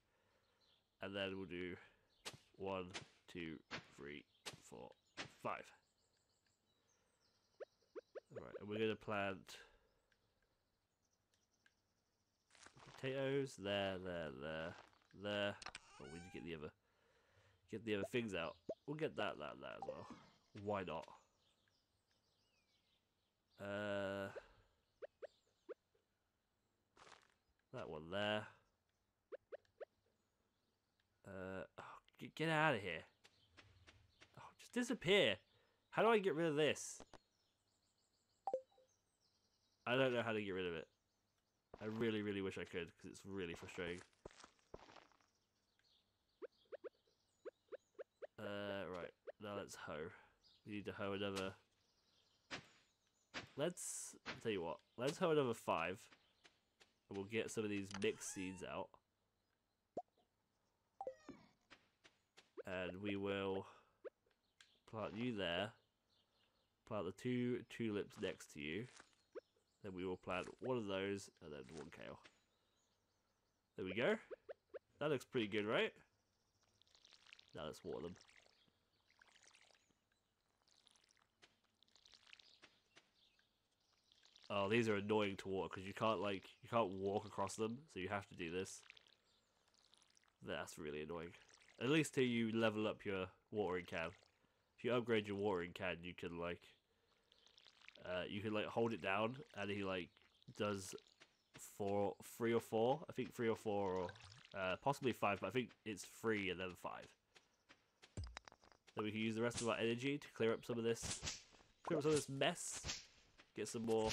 And then we'll do 1, 2, 3, 4, 5. Alright, and we're gonna plant potatoes there. Oh, we need to get the other things out. We'll get that as well. Why not? That one there. Oh, get out of here. Oh, just disappear. How do I get rid of this? I don't know how to get rid of it. I really, really wish I could, because it's really frustrating. Right, now let's hoe. We need to hoe another... I'll tell you what. Let's hoe another 5. And we'll get some of these mixed seeds out. And we will plant you there. Plant the 2 tulips next to you. Then we will plant one of those, and then 1 kale. There we go. That looks pretty good, right? Now let's water them. Oh, these are annoying to water because you can't walk across them, so you have to do this. That's really annoying. At least till you level up your watering can. If you upgrade your watering can, you can hold it down, and he does 3 or 4. I think 3 or 4, or possibly 5. But I think it's 3 and then 5. Then we can use the rest of our energy to clear up some of this mess, get some more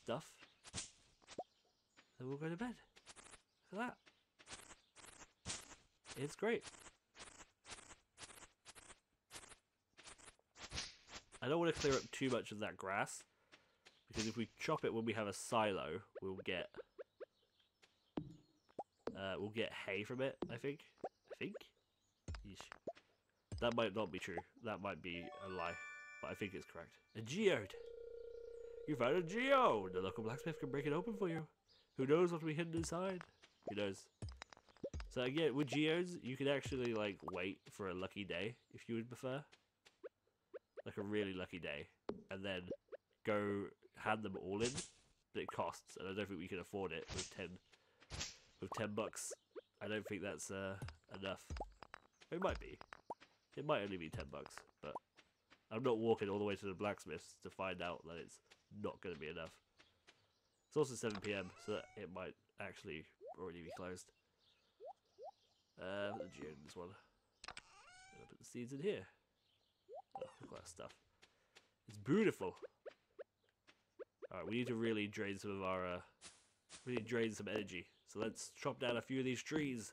stuff, then we'll go to bed. Look at that. It's great. I don't want to clear up too much of that grass, because if we chop it when we have a silo, we'll get hay from it. I think. Yeesh. That might not be true. That might be a lie, but I think it's correct. A geode. You found a geode. The local blacksmith can break it open for you. Who knows what'll be hidden inside? Who knows? So again, with geodes, you can actually wait for a lucky day if you would prefer. Like a really lucky day, and then go hand them all in, but it costs, and I don't think we can afford it with $10. I don't think that's enough. It might be. It might only be $10, but I'm not walking all the way to the blacksmith's to find out that it's not going to be enough. It's also 7 PM, so that it might actually already be closed. The gym, this one. And I'll put the seeds in here. Oh, look at that stuff. It's beautiful. Alright, we need to really drain some of our, we need to drain some energy. So let's chop down a few of these trees.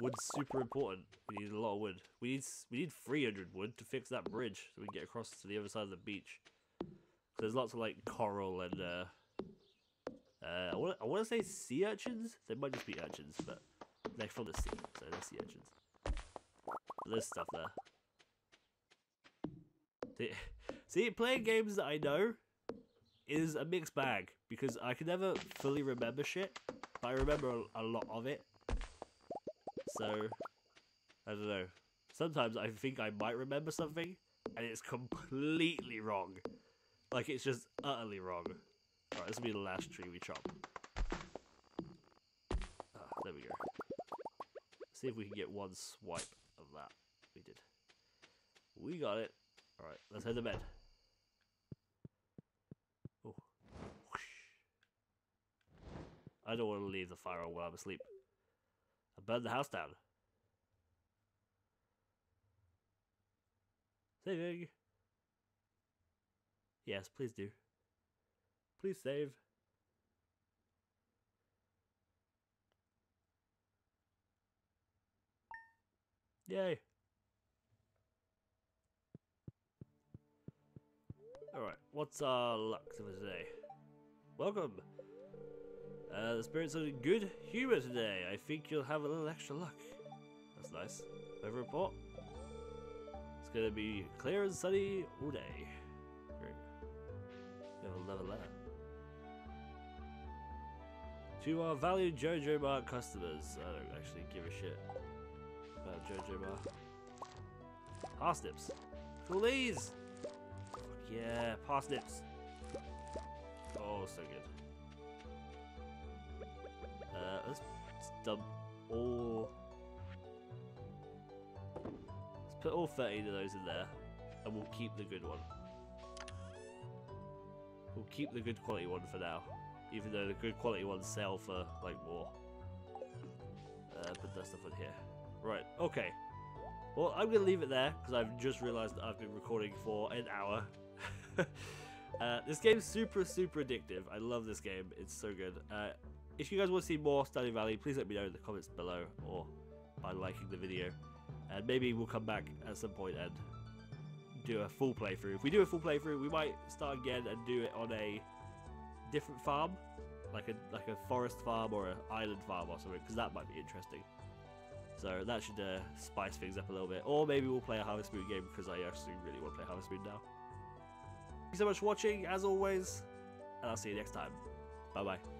Wood's super important. We need a lot of wood. We need 300 wood to fix that bridge so we can get across to the other side of the beach. So there's lots of like coral and I want to say sea urchins. They might just be urchins, but they're from the sea, so they're sea urchins. But there's stuff there. See, playing games that I know is a mixed bag because I can never fully remember shit, but I remember a lot of it. So, I don't know. Sometimes I think I might remember something, and it's completely wrong. Like, it's just utterly wrong. Alright, this will be the last tree we chop. Ah, there we go. Let's see if we can get one swipe of that. We did. We got it. Alright, let's head to bed. Oh. Whoosh. I don't want to leave the fire on while I'm asleep. I burned the house down. Saving. Yes, please do. Please save. Yay. Alright, what's our luck for today? Welcome. The spirits are in good humor today. I think you'll have a little extra luck. That's nice. Weather report. It's going to be clear and sunny all day. Great. We have a love letter. To our valued Joja Mart customers. I don't actually give a shit about Joja Mart. Parsnips. Cool these! Fuck yeah, parsnips. Oh, so good. Let's dump all... Let's put all 13 of those in there, and we'll keep the good one. We'll keep the good quality one for now, even though the good quality ones sell for, like, more. Put that stuff in here. Right, okay. Well, I'm going to leave it there, because I've just realised that I've been recording for an hour. This game's super, super addictive. I love this game. It's so good. If you guys want to see more Stardew Valley, please let me know in the comments below or by liking the video. And maybe we'll come back at some point and do a full playthrough. If we do a full playthrough, we might start again and do it on a different farm. Like a forest farm or an island farm or something, because that might be interesting. So that should spice things up a little bit. Or maybe we'll play a Harvest Moon game, because I actually really want to play Harvest Moon now. Thank you so much for watching, as always. And I'll see you next time. Bye-bye.